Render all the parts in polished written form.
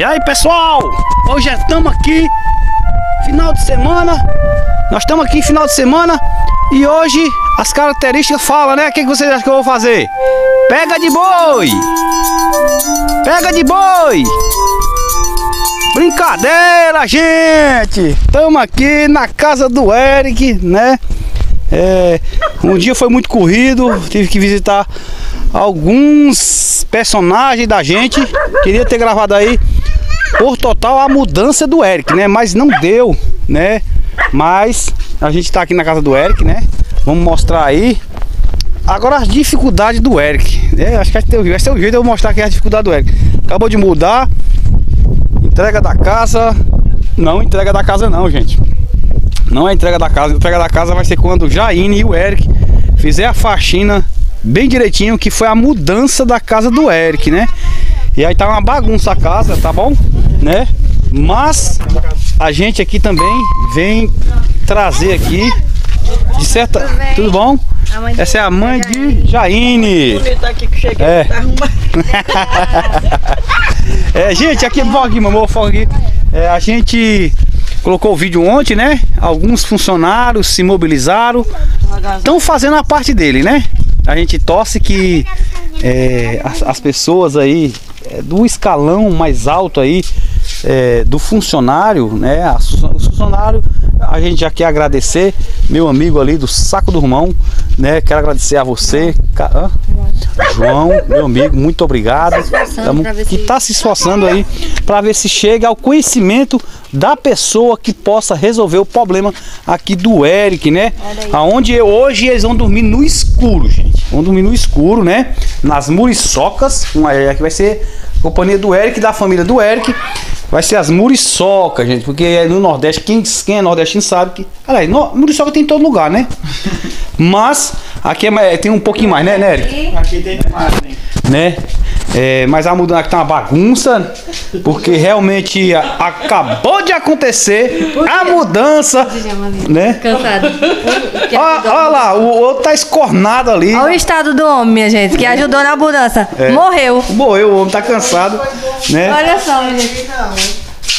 E aí, pessoal, hoje estamos aqui final de semana. Nós estamos aqui final de semana e hoje as características falam, né? O que vocês acham que eu vou fazer? Pega de boi! Pega de boi! Brincadeira, gente! Estamos aqui na casa do Eric, né? Um dia foi muito corrido, tive que visitar alguns personagens da gente. Queria ter gravado aí por total a mudança do Eric, né? Mas não deu, né? Mas a gente tá aqui na casa do Eric, né? Vamos mostrar aí agora as dificuldades do Eric, né? Acho que esse é o jeito de eu mostrar aqui as dificuldades do Eric. Acabou de mudar. Entrega da casa. Não, entrega da casa não, gente. Não é entrega da casa. Entrega da casa vai ser quando o Jaine e o Eric fizer a faxina bem direitinho, que foi a mudança da casa do Eric, né? E aí tá uma bagunça a casa, tá bom? Né? Mas a gente aqui também vem trazer aqui de certa... Tudo bom? Essa é a mãe de Jaine. Gente, aqui é vlog, mamô, vlog. A gente colocou o vídeo ontem, né? Alguns funcionários se mobilizaram, estão fazendo a parte dele, né? A gente torce que as pessoas aí do escalão mais alto aí do funcionário, né? O funcionário, a gente já quer agradecer, meu amigo ali do Saco do Rumão, né? Quero agradecer a você, João, meu amigo, muito obrigado, que tá se esforçando aí para ver se chega ao conhecimento da pessoa que possa resolver o problema aqui do Eric, né? Aonde hoje eles vão dormir no escuro, gente. Vão dormir no escuro, né? Nas muriçocas, que vai ser a companhia do Eric, da família do Eric. Vai ser as muriçocas, gente, porque no Nordeste, quem é nordestino sabe que... Aliás, muriçoca tem em todo lugar, né? Mas aqui tem um pouquinho mais, né, Eric? Aqui tem mais, né? Mas a mudança aqui tá uma bagunça, porque realmente acabou de acontecer a mudança, né? Cansado. Olha lá, o outro tá escornado ali. Olha o estado do homem, minha gente, que ajudou na mudança. Morreu. Morreu, o homem tá cansado, né? Olha só, gente.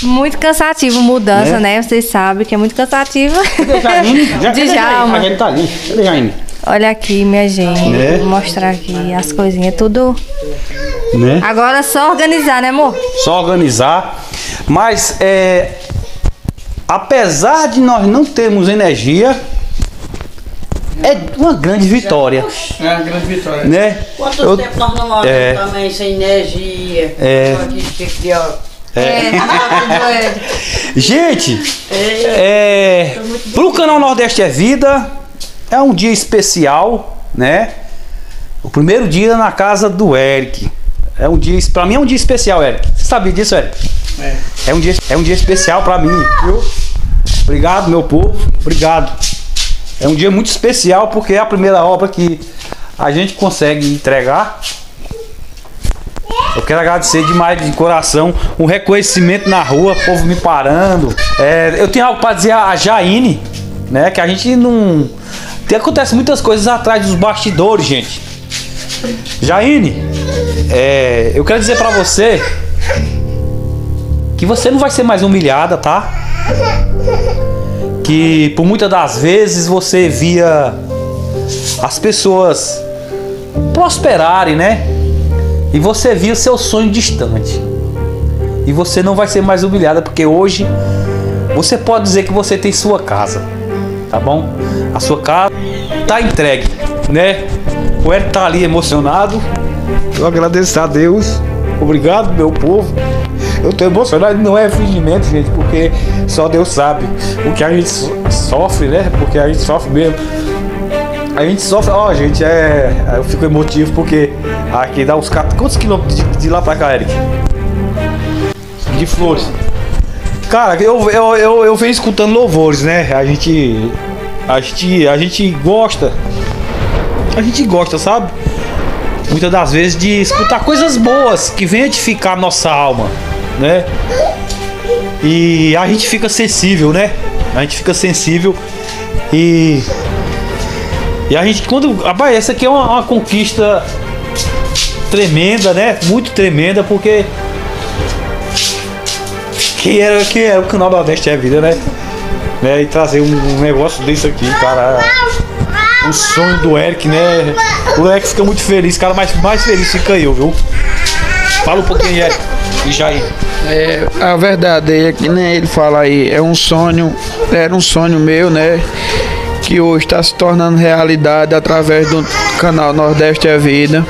Muito cansativo, mudança, né? Vocês sabem que é muito cansativo. Djalma. A gente tá ali. Cadê Jaine? Olha aqui, minha gente. Vou mostrar aqui as coisinhas, tudo. Né? Agora é só organizar, né, amor? Só organizar. Mas apesar de nós não termos energia, é uma grande vitória. É uma grande vitória. Né? Quanto tempo nós não olhamos também sem energia? Gente, pro Canal Nordeste é Vida, é um dia especial, né? O primeiro dia na casa do Eric. É um dia, pra mim é um dia especial, Eric. Você sabia disso, Eric? É um dia especial pra mim, viu? Obrigado, meu povo. Obrigado. É um dia muito especial porque é a primeira obra que a gente consegue entregar. Eu quero agradecer demais de coração. Um reconhecimento na rua, o povo me parando. Eu tenho algo pra dizer a Jaine, né? Que a gente não... Acontece muitas coisas atrás dos bastidores, gente. Jaine, eu quero dizer pra você que você não vai ser mais humilhada, tá? Que por muitas das vezes você via as pessoas prosperarem, né? E você via o seu sonho distante. E você não vai ser mais humilhada, porque hoje você pode dizer que você tem sua casa, tá bom? A sua casa tá entregue, né? O Eric tá ali emocionado. Eu agradeço a Deus. Obrigado, meu povo. Eu tô emocionado, não é fingimento, gente, porque só Deus sabe o que a gente sofre, né? Porque a gente sofre mesmo. A gente sofre, gente, eu fico emotivo porque aqui dá uns... Quantos quilômetros de lá pra cá, Eric? De Flores. Cara, eu venho escutando louvores, né? A gente gosta. A gente gosta, sabe? Muitas das vezes de escutar coisas boas que vêm edificar nossa alma, né? E a gente fica sensível, né? A gente fica sensível e a gente quando... Rapaz, essa aqui é uma conquista tremenda, né? Muito tremenda, porque que era o Canal Nordeste é Vida, né? E trazer um negócio desse aqui, cara. O sonho do Eric, né? O Eric fica muito feliz, cara, mas mais feliz fica eu, viu? Fala um pouquinho, Eric, e Jaine. É, a verdade é que nem ele fala aí, é um sonho, era um sonho meu, né? Que hoje está se tornando realidade através do canal Nordeste é Vida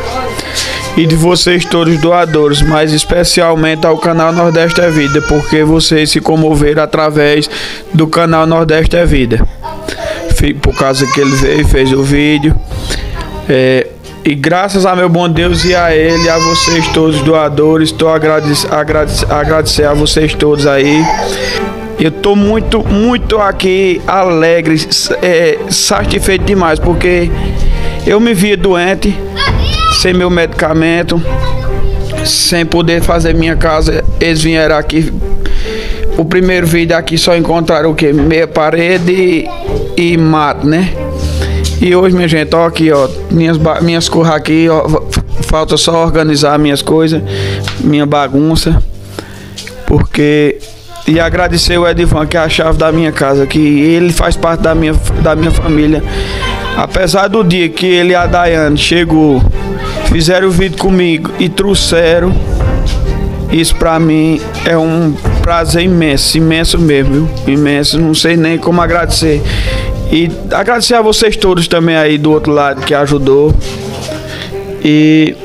e de vocês todos doadores, mas especialmente ao canal Nordeste é Vida, porque vocês se comoveram através do canal Nordeste é Vida. Por causa que ele veio e fez o vídeo. E graças a meu bom Deus e a ele, a vocês todos doadores, estou agradecer a vocês todos aí. Eu estou muito, muito aqui alegre, satisfeito demais, porque eu me via doente, sem meu medicamento, sem poder fazer minha casa. Eles vieram aqui, o primeiro vídeo aqui só encontraram o quê? Meia parede e mato, né? E hoje, minha gente, ó aqui, ó, minhas curras aqui, ó, falta só organizar minhas coisas, minha bagunça, porque... E agradecer o Edivan, que é a chave da minha casa, que ele faz parte da minha família. Apesar do dia que ele e a Dayane chegou, fizeram o vídeo comigo e trouxeram, isso pra mim é um prazer imenso, imenso mesmo, viu? Imenso, não sei nem como agradecer. E agradecer a vocês todos também aí do outro lado que ajudou. E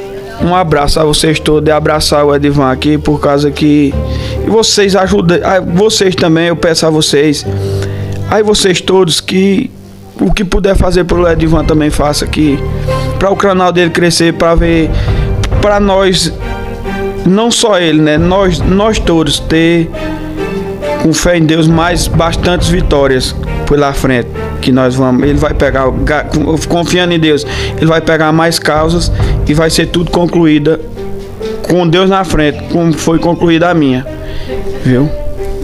um abraço a vocês todos e abraçar o Edivan aqui, por causa que... E vocês ajudam, vocês também, eu peço a vocês, aí vocês todos, que o que puder fazer pro Edivan também faça aqui, para o canal dele crescer, para ver, para nós, não só ele, né, nós todos ter, com fé em Deus, mais bastantes vitórias pela frente, que nós vamos, ele vai pegar, confiando em Deus, ele vai pegar mais causas e vai ser tudo concluída com Deus na frente, como foi concluída a minha. Viu?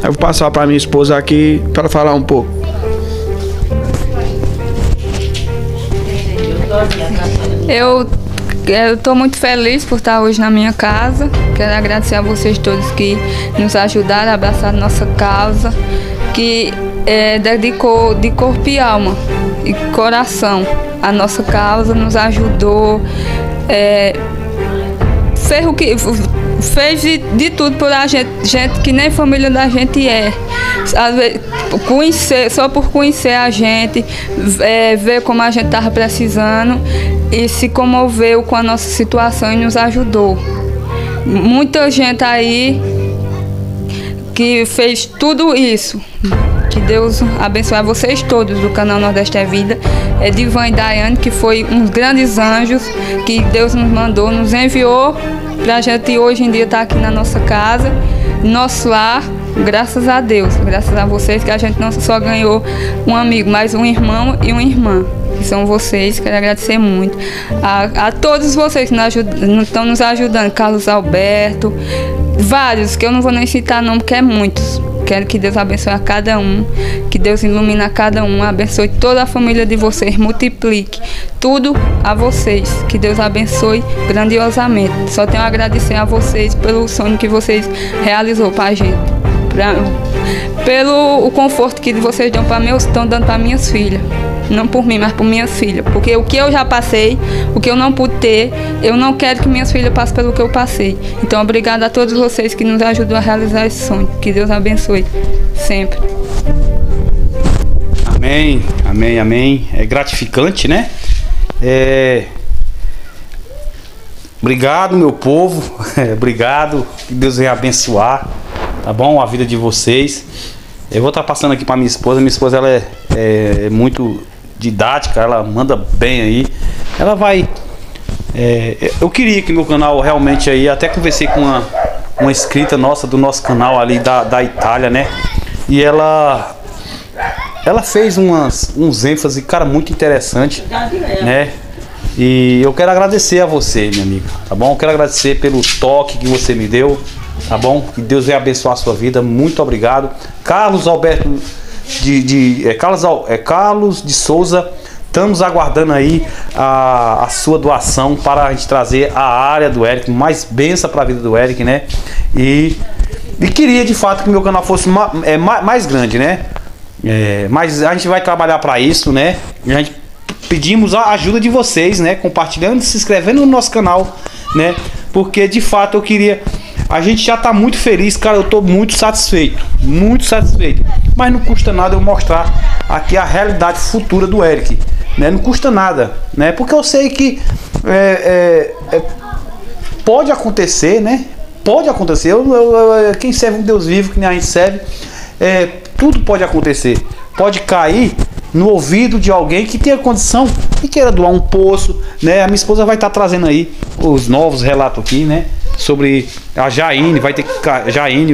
Eu vou passar para minha esposa aqui para falar um pouco. Eu tô muito feliz por estar hoje na minha casa. Quero agradecer a vocês todos que nos ajudaram a abraçar nossa causa, que dedicou de corpo e alma e coração a nossa causa, nos ajudou, fez o que... Fez de tudo por a gente que nem família da gente é. Às vezes, conhecer, só por conhecer a gente, ver como a gente estava precisando e se comoveu com a nossa situação e nos ajudou. Muita gente aí que fez tudo isso. Que Deus abençoe a vocês todos do canal Nordeste é Vida. Edivan e Dayane, que foi uns grandes anjos que Deus nos mandou, nos enviou pra gente hoje em dia estar aqui na nossa casa, nosso lar, graças a Deus, graças a vocês, que a gente não só ganhou um amigo, mas um irmão e uma irmã, que são vocês. Quero agradecer muito a todos vocês que estão nos ajudando, Carlos Alberto, vários, que eu não vou nem citar nome, porque é muitos. Quero que Deus abençoe a cada um, que Deus ilumine a cada um, abençoe toda a família de vocês, multiplique tudo a vocês, que Deus abençoe grandiosamente. Só tenho a agradecer a vocês pelo sonho que vocês realizou para a gente, pelo o conforto que vocês dão para meus, estão dando para minhas filhas. Não por mim, mas por minhas filhas. Porque o que eu já passei, o que eu não pude ter, eu não quero que minhas filhas passem pelo que eu passei. Então, obrigada a todos vocês que nos ajudou a realizar esse sonho. Que Deus abençoe sempre. Amém, amém, amém. É gratificante, né? Obrigado, meu povo. Obrigado. Que Deus venha abençoar, tá bom? A vida de vocês. Eu vou estar passando aqui para minha esposa. Minha esposa, ela é muito... didática, ela manda bem aí, ela vai, eu queria que meu canal realmente aí, até conversei com uma inscrita nossa do nosso canal ali da Itália, né, e ela fez uns ênfases, cara, muito interessante, né, e eu quero agradecer a você, minha amiga, tá bom? Eu quero agradecer pelo toque que você me deu, tá bom? Que Deus venha abençoar a sua vida, muito obrigado. Carlos Alberto Carlos de Souza, estamos aguardando aí a sua doação para a gente trazer a área do Eric, mais benção para a vida do Eric, né? E E queria de fato que meu canal fosse mais grande, né? Mas a gente vai trabalhar para isso, né? A gente pedimos a ajuda de vocês, né? Compartilhando, se inscrevendo no nosso canal, né? Porque de fato eu queria... A gente já tá muito feliz, cara. Eu tô muito satisfeito, muito satisfeito. Mas não custa nada eu mostrar aqui a realidade futura do Eric, né? Não custa nada, né? Porque eu sei que pode acontecer, né? Pode acontecer. Quem serve um Deus vivo, que nem a gente serve, tudo pode acontecer. Pode cair no ouvido de alguém que tenha condição e queira doar um poço, né? A minha esposa vai estar trazendo aí os novos relatos aqui, né? Sobre a Jaine,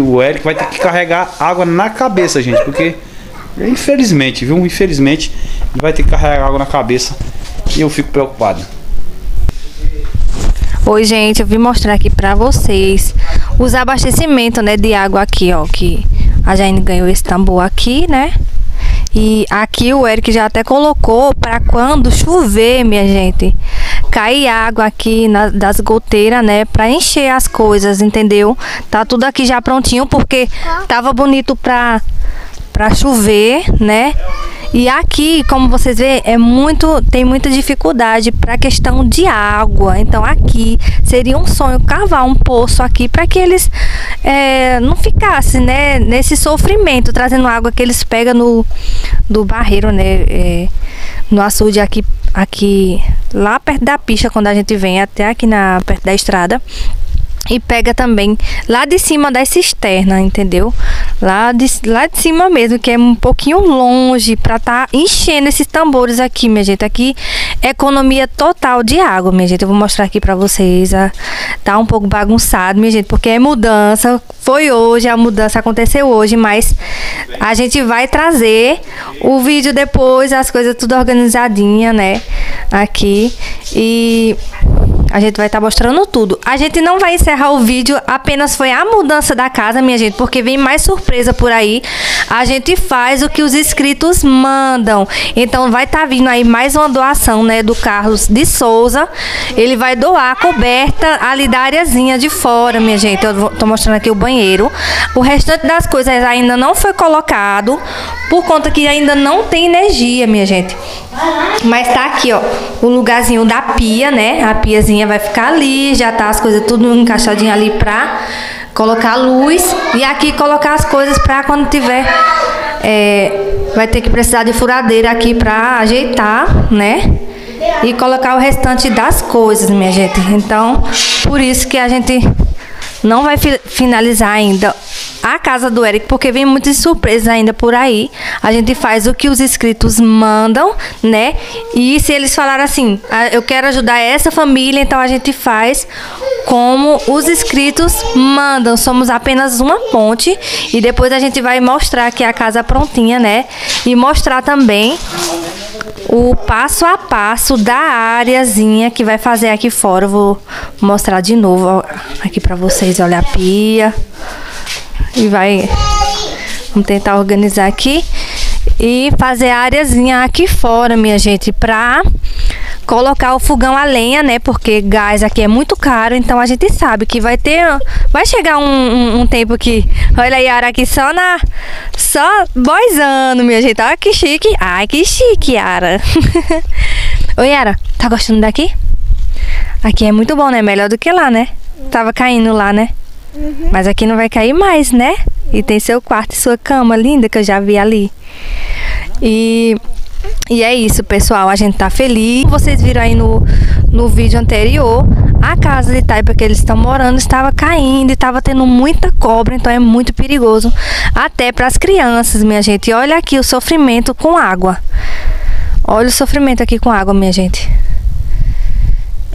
o Eric vai ter que carregar água na cabeça, gente, porque infelizmente, viu? Infelizmente ele vai ter que carregar água na cabeça e eu fico preocupado. Oi, gente, eu vim mostrar aqui pra vocês os abastecimentos, né, de água aqui, ó, que a Jaine ganhou esse tambor aqui, né? E aqui o Eric já até colocou para quando chover, minha gente, cair água aqui das goteiras, né? Para encher as coisas, entendeu? Tá tudo aqui já prontinho, porque tava bonito para chover, né? E aqui, como vocês veem, tem muita dificuldade para a questão de água. Então aqui seria um sonho cavar um poço aqui para que eles não ficassem, né, nesse sofrimento, trazendo água que eles pegam do barreiro, né, no açude aqui lá perto da pista, quando a gente vem até aqui perto da estrada. E pega também lá de cima da cisterna, entendeu? Lá de cima mesmo, que é um pouquinho longe, pra tá enchendo esses tambores aqui, minha gente. Aqui, economia total de água, minha gente. Eu vou mostrar aqui pra vocês. Tá um pouco bagunçado, minha gente, porque é mudança. Foi hoje, a mudança aconteceu hoje, mas a gente vai trazer o vídeo depois, as coisas tudo organizadinha, né? Aqui. E... a gente vai estar mostrando tudo. A gente não vai encerrar o vídeo, apenas foi a mudança da casa, minha gente, porque vem mais surpresa por aí. A gente faz o que os inscritos mandam. Então vai estar vindo aí mais uma doação, né, do Carlos de Souza. Ele vai doar a coberta ali da areazinha de fora, minha gente. Eu tô mostrando aqui o banheiro. O restante das coisas ainda não foi colocado, por conta que ainda não tem energia, minha gente. Mas tá aqui, ó, o lugarzinho da pia, né? A piazinha vai ficar ali, já tá as coisas tudo encaixadinho ali pra colocar luz, e aqui colocar as coisas pra quando tiver vai ter que precisar de furadeira aqui pra ajeitar, né, e colocar o restante das coisas, minha gente. Então por isso que a gente não vai finalizar ainda a casa do Eric, porque vem muitas surpresas ainda por aí. A gente faz o que os inscritos mandam, né? E se eles falaram assim, eu quero ajudar essa família, então a gente faz como os inscritos mandam. Somos apenas uma ponte. E depois a gente vai mostrar aqui a casa prontinha, né? E mostrar também o passo a passo da areazinha que vai fazer aqui fora. Eu vou mostrar de novo aqui pra vocês. Olha a pia. E vamos tentar organizar aqui e fazer a areazinha aqui fora, minha gente, pra colocar o fogão a lenha, né? Porque gás aqui é muito caro, então a gente sabe que vai chegar um tempo que... Olha a Yara aqui só boizando, minha gente. Olha que chique. Ai, que chique, Yara. Oi, Yara, tá gostando daqui? Aqui é muito bom, né? Melhor do que lá, né? Tava caindo lá, né? Uhum. Mas aqui não vai cair mais, né? E tem seu quarto e sua cama linda, que eu já vi ali. E é isso, pessoal. A gente tá feliz. Vocês viram aí no vídeo anterior, a casa de taipa que eles estão morando estava caindo e estava tendo muita cobra. Então é muito perigoso até para as crianças, minha gente. E olha aqui o sofrimento com água. Olha o sofrimento aqui com água, minha gente.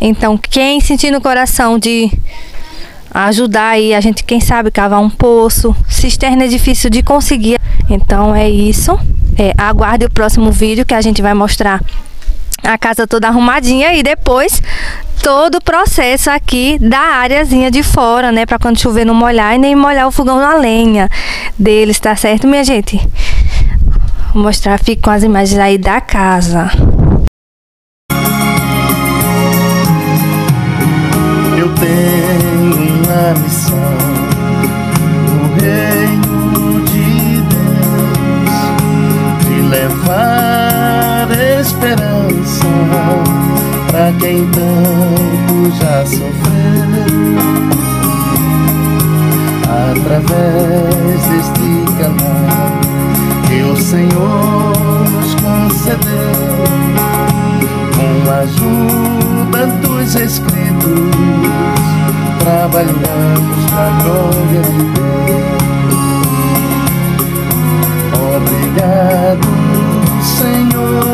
Então quem sentir no coração de... ajudar aí, a gente, quem sabe, cavar um poço. Cisterna é difícil de conseguir. Então é isso. Aguarde o próximo vídeo, que a gente vai mostrar a casa toda arrumadinha e depois todo o processo aqui da areazinha de fora, né? Pra quando chover não molhar e nem molhar o fogão na lenha deles, tá certo, minha gente? Vou mostrar, fica com as imagens aí da casa. Eu tenho missão, pra quem tanto já sofreu. Através deste canal que o Senhor nos concedeu, com a ajuda dos escritos, trabalhamos na glória de Deus. Obrigado, Senhor.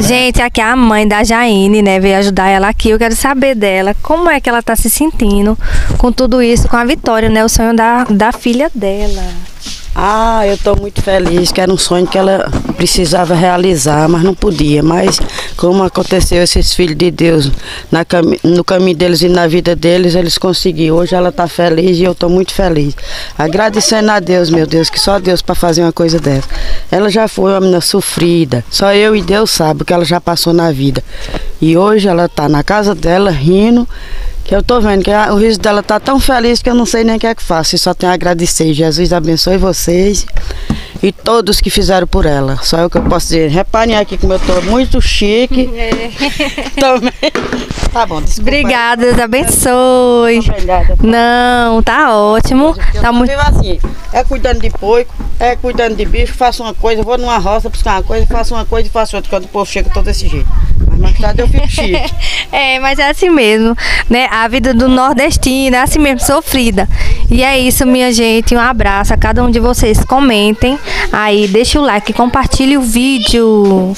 Gente, aqui a mãe da Jaine, né, veio ajudar ela aqui. Eu quero saber dela, como é que ela tá se sentindo com tudo isso, com a vitória, né, o sonho da filha dela. Ah, eu tô muito feliz, que era um sonho que ela precisava realizar, mas não podia. Mas como aconteceu esses filhos de Deus no caminho deles e na vida deles, eles conseguiram. Hoje ela tá feliz e eu tô muito feliz. Agradecendo a Deus, meu Deus, que só Deus para fazer uma coisa dessa. Ela já foi uma menina sofrida, só eu e Deus sabe o que ela já passou na vida. E hoje ela tá na casa dela rindo, que eu tô vendo que o riso dela tá tão feliz que eu não sei nem o que é que faço. E só tenho a agradecer. Jesus abençoe vocês e todos que fizeram por ela. Só é o que eu posso dizer. Reparem aqui como eu tô muito chique. Também. Tá bom, desculpa. Obrigada, Deus abençoe. Obrigada. Não, tá ótimo. Tá muito assim. É cuidando de porco, é cuidando de bicho, faço uma coisa, vou numa roça buscar uma coisa, faço uma coisa e faço outra. Quando o povo chega, eu tô desse jeito. Mas tarde eu fico chique. É, mas é assim mesmo, né? A vida do nordestino é assim mesmo, sofrida. E é isso, minha gente. Um abraço a cada um de vocês. Comentem aí, deixa o like, compartilhe o vídeo.